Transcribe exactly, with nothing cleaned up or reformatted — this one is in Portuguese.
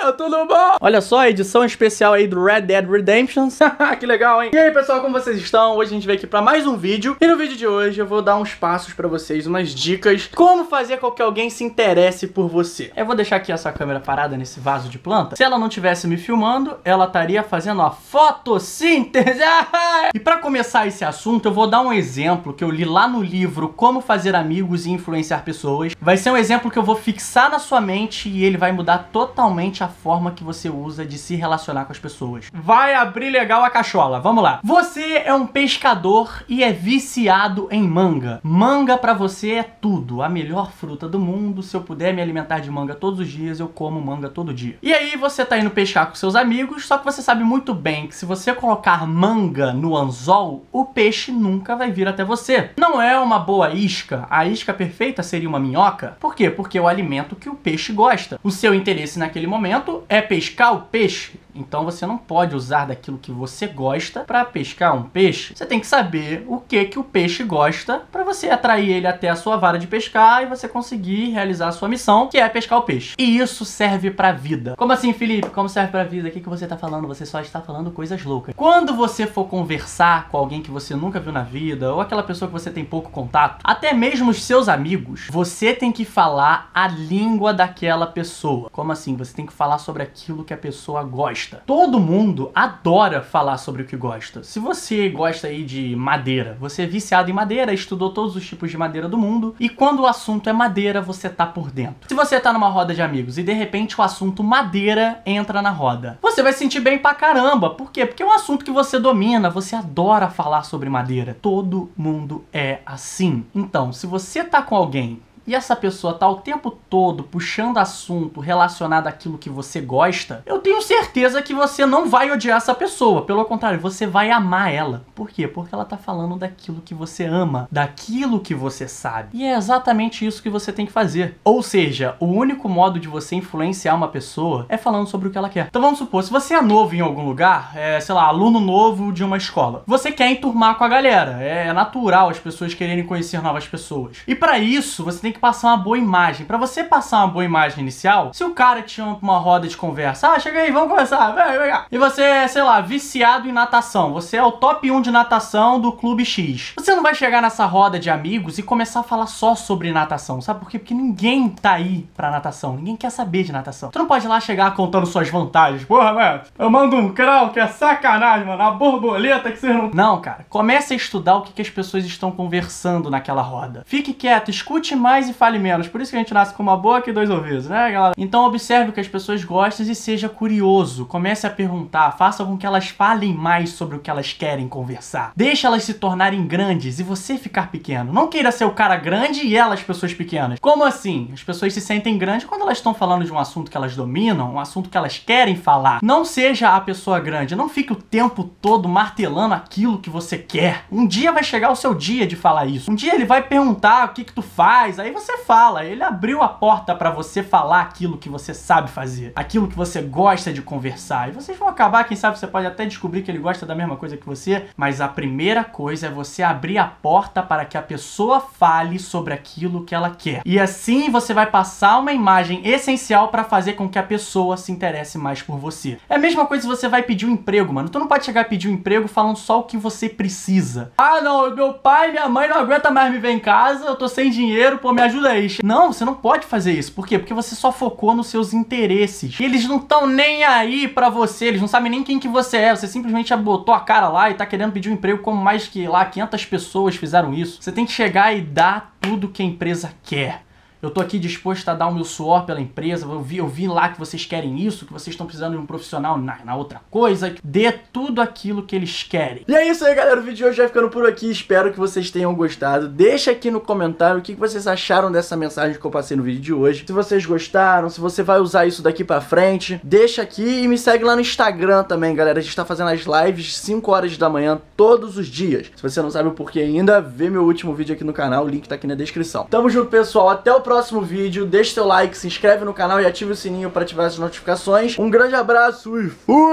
Valeu, tudo bom? Olha só, a edição especial aí do Red Dead Redemption. Que legal, hein? E aí, pessoal, como vocês estão? Hoje a gente veio aqui pra mais um vídeo. E no vídeo de hoje eu vou dar uns passos pra vocês, umas dicas. Como fazer com que alguém se interesse por você. Eu vou deixar aqui essa câmera parada nesse vaso de planta. Se ela não tivesse me filmando, ela estaria fazendo a fotossíntese. E pra começar esse assunto, eu vou dar um exemplo que eu li lá no livro Como Fazer Amigos e Influenciar Pessoas. Vai ser um exemplo que eu vou fixar na sua mente e ele vai mudar totalmente a forma que você usa de se relacionar com as pessoas. Vai abrir legal a cachola, vamos lá. Você é um pescador e é viciado em manga. Manga pra você é tudo, a melhor fruta do mundo. Se eu puder me alimentar de manga todos os dias, eu como manga todo dia. E aí você tá indo pescar com seus amigos, só que você sabe muito bem que se você colocar manga no anzol, o peixe nunca vai vir até você. Não é uma boa isca, a isca perfeita seria uma minhoca. Por quê? Porque é o alimento que o peixe gosta. O seu interesse naquele momento é pescar o peixe. Então você não pode usar daquilo que você gosta para pescar um peixe. Você tem que saber o que que o peixe gosta para você atrair ele até a sua vara de pescar e você conseguir realizar a sua missão, que é pescar o peixe. E isso serve para a vida. Como assim, Felipe? Como serve para a vida? O que que você tá falando? Você só está falando coisas loucas. Quando você for conversar com alguém que você nunca viu na vida ou aquela pessoa que você tem pouco contato, até mesmo os seus amigos, você tem que falar a língua daquela pessoa. Como assim? Você tem que falar sobre aquilo que a pessoa gosta. Todo mundo adora falar sobre o que gosta. Se você gosta aí de madeira, você é viciado em madeira, estudou todos os tipos de madeira do mundo, e quando o assunto é madeira, você tá por dentro. Se você tá numa roda de amigos e de repente o assunto madeira entra na roda, você vai se sentir bem pra caramba. Por quê? Porque é um assunto que você domina, você adora falar sobre madeira. Todo mundo é assim. Então, se você tá com alguém e essa pessoa tá o tempo todo puxando assunto relacionado àquilo que você gosta, eu tenho certeza que você não vai odiar essa pessoa. Pelo contrário, você vai amar ela. Por quê? Porque ela tá falando daquilo que você ama, daquilo que você sabe. E é exatamente isso que você tem que fazer. Ou seja, o único modo de você influenciar uma pessoa é falando sobre o que ela quer. Então vamos supor, se você é novo em algum lugar, é, sei lá, aluno novo de uma escola, você quer enturmar com a galera. É natural as pessoas quererem conhecer novas pessoas. E pra isso, você tem que passar uma boa imagem. Pra você passar uma boa imagem inicial, se o cara te chama pra uma roda de conversa, ah, chega aí, vamos conversar, vai, vai, vai. E você é, sei lá, viciado em natação, você é o top um de natação do clube X. Você não vai chegar nessa roda de amigos e começar a falar só sobre natação, sabe por quê? Porque ninguém tá aí pra natação, ninguém quer saber de natação. Você não pode ir lá chegar contando suas vantagens. Porra, mano, eu mando um crawl que é sacanagem, mano, a borboleta que você não... Não, cara, comece a estudar o que, que as pessoas estão conversando naquela roda. Fique quieto, escute mais e fale menos. Por isso que a gente nasce com uma boca e dois ouvidos, né, galera? Então observe o que as pessoas gostam e seja curioso. Comece a perguntar, faça com que elas falem mais sobre o que elas querem conversar. Deixa elas se tornarem grandes e você ficar pequeno. Não queira ser o cara grande e elas pessoas pequenas. Como assim? As pessoas se sentem grandes quando elas estão falando de um assunto que elas dominam, um assunto que elas querem falar. Não seja a pessoa grande, não fique o tempo todo martelando aquilo que você quer. Um dia vai chegar o seu dia de falar isso. Um dia ele vai perguntar o que que tu faz, aí você Você fala, ele abriu a porta pra você falar aquilo que você sabe fazer, aquilo que você gosta de conversar. E vocês vão acabar, quem sabe você pode até descobrir que ele gosta da mesma coisa que você, mas a primeira coisa é você abrir a porta para que a pessoa fale sobre aquilo que ela quer. E assim você vai passar uma imagem essencial pra fazer com que a pessoa se interesse mais por você. É a mesma coisa se você vai pedir um emprego, mano. Tu não pode chegar a pedir um emprego falando só o que você precisa. Ah, não, meu pai e minha mãe não aguentam mais me ver em casa, eu tô sem dinheiro, pô, me ajuda aí. Não, você não pode fazer isso. Por quê? Porque você só focou nos seus interesses. Eles não estão nem aí pra você. Eles não sabem nem quem que você é. Você simplesmente botou a cara lá e tá querendo pedir um emprego como mais que lá quinhentas pessoas fizeram isso. Você tem que chegar e dar tudo que a empresa quer. Eu tô aqui disposto a dar o meu suor pela empresa, eu vi, eu vi lá que vocês querem isso, que vocês estão precisando de um profissional na, na outra coisa. Dê tudo aquilo que eles querem. E é isso aí, galera. O vídeo de hoje vai ficando por aqui. Espero que vocês tenham gostado. Deixa aqui no comentário o que vocês acharam dessa mensagem que eu passei no vídeo de hoje. Se vocês gostaram, se você vai usar isso daqui pra frente, deixa aqui e me segue lá no Instagram também, galera. A gente tá fazendo as lives cinco horas da manhã todos os dias. Se você não sabe o porquê ainda, vê meu último vídeo aqui no canal. O link tá aqui na descrição. Tamo junto, pessoal. Até o próximo vídeo, deixe seu like, se inscreve no canal e ative o sininho para ativar as notificações. Um grande abraço e fui!